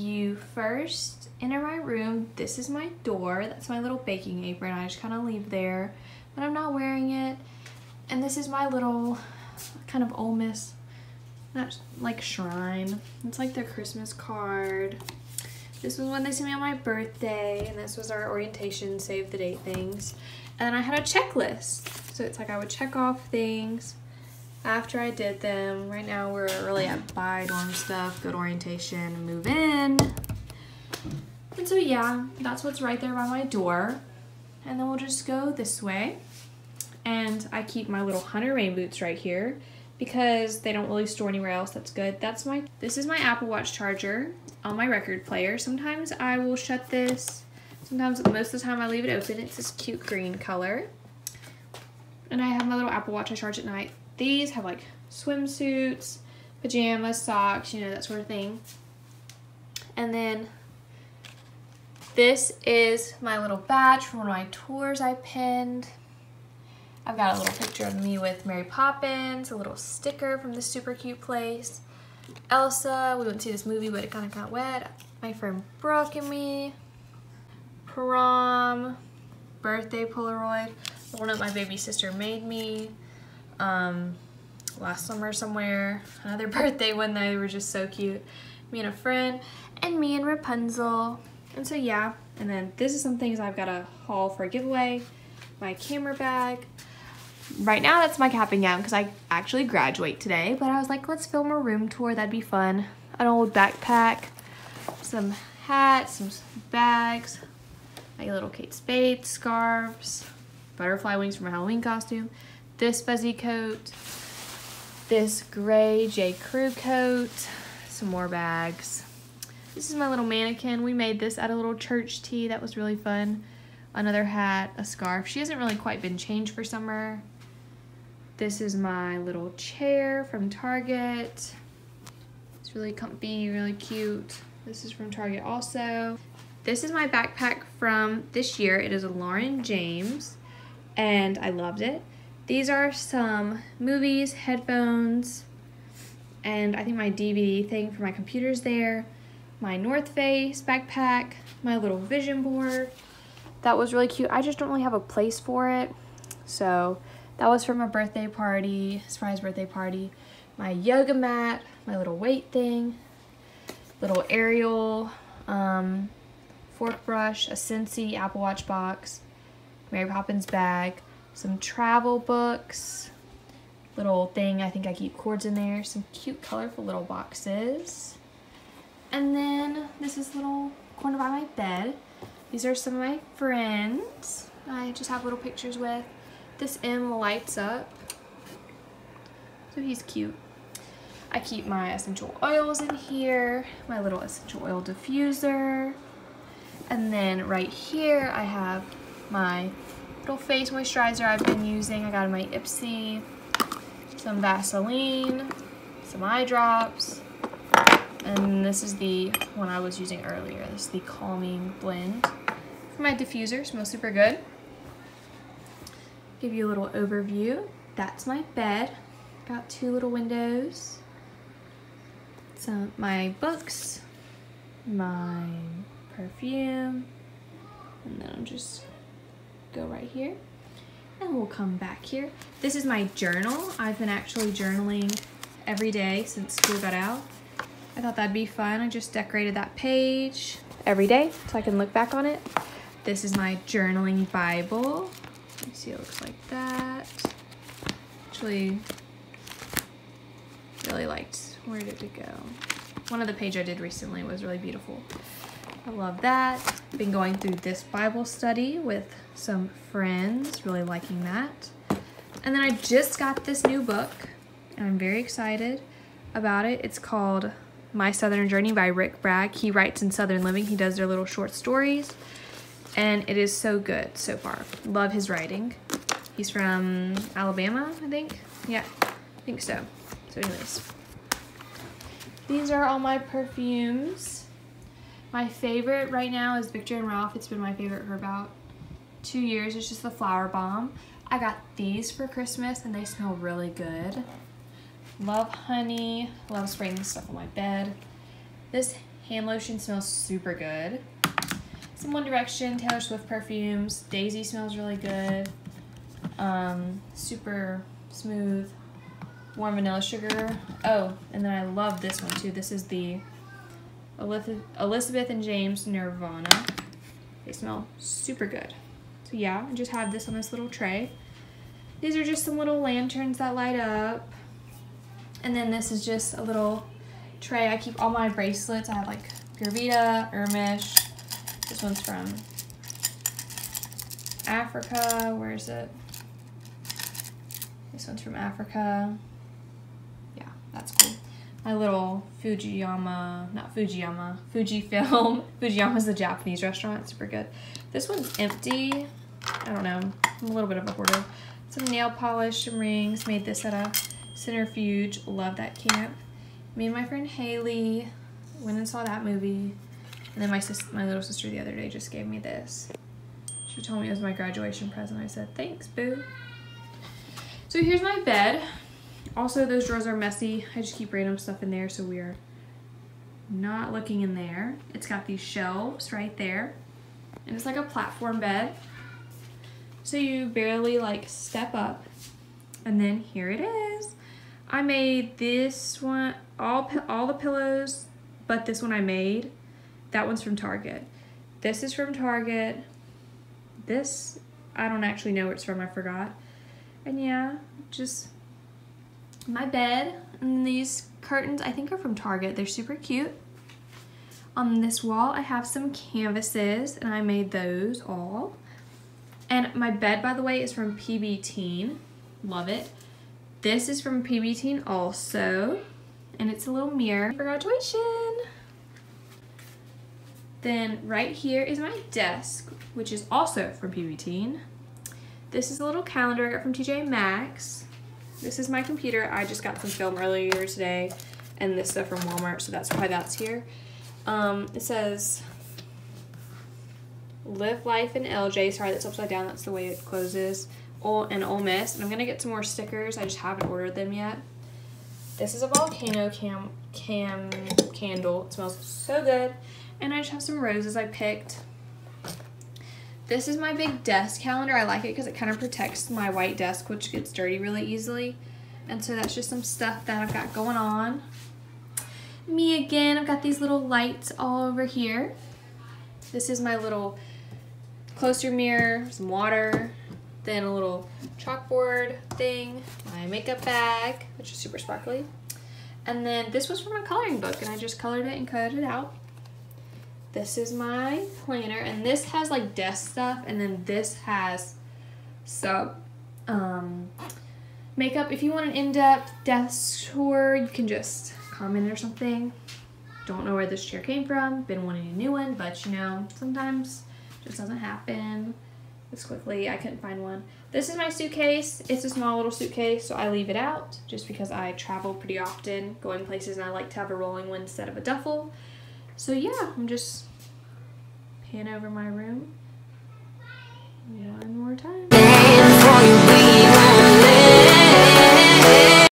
you first enter my room, this is my door. That's my little baking apron. I just kind of leave there, but I'm not wearing it. And this is my little kind of Ole Miss, not like shrine. It's like their Christmas card. This was one they sent me on my birthday, and this was our orientation save the date things. And then I had a checklist. So it's like I would check off things after I did them. Right now we're really at buy dorm stuff, good orientation, move in. And so yeah, that's what's right there by my door. And then we'll just go this way. And I keep my little hunter rain boots right here because they don't really store anywhere else. That's good. That's my, this is my Apple Watch charger on my record player. Sometimes I will shut this, sometimes, most of the time I leave it open. It's this cute green color. And I have my little Apple Watch I charge at night. These have like swimsuits, pajamas, socks, you know, that sort of thing. And then this is my little badge from one of my tours I pinned. I've got a little picture of me with Mary Poppins, a little sticker from this super cute place. Elsa, we went to see this movie, but it kind of got wet. My friend Brooke and me. Prom, birthday Polaroid, the one that my baby sister made me last summer somewhere. Another birthday one that they were just so cute. Me and a friend, and me and Rapunzel. And so yeah, and then this is some things I've got to haul for a giveaway. My camera bag. Right now that's my cap and gown because I actually graduate today, but I was like, let's film a room tour, that'd be fun. An old backpack, some hats, some bags, like a little Kate Spade, scarves, butterfly wings from a Halloween costume, this fuzzy coat, this gray J. Crew coat, some more bags. This is my little mannequin. We made this at a little church tea, that was really fun. Another hat, a scarf. She hasn't really quite been changed for summer. This is my little chair from Target. It's really comfy, really cute. This is from Target also. This is my backpack from this year. It is a Lauren James, and I loved it. These are some movies, headphones, and I think my DVD thing for my computer's there. My North Face backpack, my little vision board. That was really cute. I just don't really have a place for it. So that was from a birthday party, surprise birthday party. My yoga mat, my little weight thing, little aerial, fork brush, a Scentsy Apple Watch box, Mary Poppins bag, some travel books, little thing, I think I keep cords in there, some cute colorful little boxes. And then this is little corner by my bed. These are some of my friends I just have little pictures with. This M lights up, so he's cute. I keep my essential oils in here, my little essential oil diffuser. And then right here I have my little face moisturizer I've been using. I got in my Ipsy, some Vaseline, some eye drops. And this is the one I was using earlier. This is the Calming Blend. For my diffuser, smells super good. Give you a little overview. That's my bed. Got two little windows. Some my books, my perfume, and then I'll just go right here. And we'll come back here. This is my journal. I've been actually journaling every day since school got out. I thought that'd be fun. I just decorated that page every day so I can look back on it. This is my journaling Bible. Let me see, it looks like that. Actually, really liked, where did it go? One of the pages I did recently was really beautiful. I love that. I've been going through this Bible study with some friends, really liking that. And then I just got this new book and I'm very excited about it. It's called My Southern Journey by Rick Bragg. He writes in Southern Living. He does their little short stories, and it is so good so far. Love his writing. He's from Alabama, I think. Yeah, I think so. So anyways, these are all my perfumes. My favorite right now is Viktor and Rolf. It's been my favorite for about 2 years. It's just the Flower Bomb. I got these for Christmas, and they smell really good. Love honey, love spraying this stuff on my bed. This Hand lotion smells super good. Some One Direction, Taylor Swift perfumes. Daisy smells really good. Super smooth. Warm vanilla sugar. Oh, and then I love this one too. This is the Elizabeth and James Nirvana. They smell super good. So yeah, I just have this on this little tray. These are just some little lanterns that light up. And then this is just a little tray. I keep all my bracelets. I have like Pura Vida, Hermes. This one's from Africa. Where is it? This one's from Africa. Yeah, that's cool. My little Fujifilm. Fujiyama's the Japanese restaurant. Super good. This one's empty. I don't know. I'm a little bit of a hoarder. Some nail polish, some rings. Made this at a Centrifuge. Love that camp. Me and my friend Haley went and saw that movie. And then my little sister the other day just gave me this. She told me it was my graduation present. I said, thanks, boo. So here's my bed. Also, those drawers are messy. I just keep random stuff in there, so we are not looking in there. It's got these shelves right there. And it's like a platform bed. So you barely like step up. And then here it is. I made this one, all the pillows, but this one I made. That one's from Target. This is from Target. This, I don't actually know where it's from, I forgot. And yeah, just my bed. And these curtains, I think, are from Target. They're super cute. On this wall, I have some canvases, and I made those all. And my bed, by the way, is from PBteen. Love it. This is from PBteen also. And it's a little mirror for graduation. Then right here is my desk, which is also from PBteen. This is a little calendar I got from TJ Maxx. This is my computer. I just got some film earlier today, and this stuff from Walmart, so that's why that's here. It says, Live Life in LJ. Sorry, that's upside down. That's the way it closes. And Ole Miss. And I'm gonna get some more stickers. I just haven't ordered them yet. This is a volcano candle. It smells so good. And I just have some roses I picked. This is my big desk calendar. I like it because it kind of protects my white desk, which gets dirty really easily. And so that's just some stuff that I've got going on. Me again, I've got these little lights all over here. This is my little closer mirror, some water, then a little chalkboard thing, my makeup bag, which is super sparkly. And then this was from a coloring book, and I just colored it and cut it out. This is my planner, and this has like desk stuff, and then this has some makeup. If you want an in-depth desk tour, you can just comment or something. Don't know where this chair came from. Been wanting a new one, but you know, sometimes it just doesn't happen this quickly. I couldn't find one. This is my suitcase. It's a small little suitcase, so I leave it out just because I travel pretty often, going places, and I like to have a rolling one instead of a duffel. So yeah, I'm just pan over my room.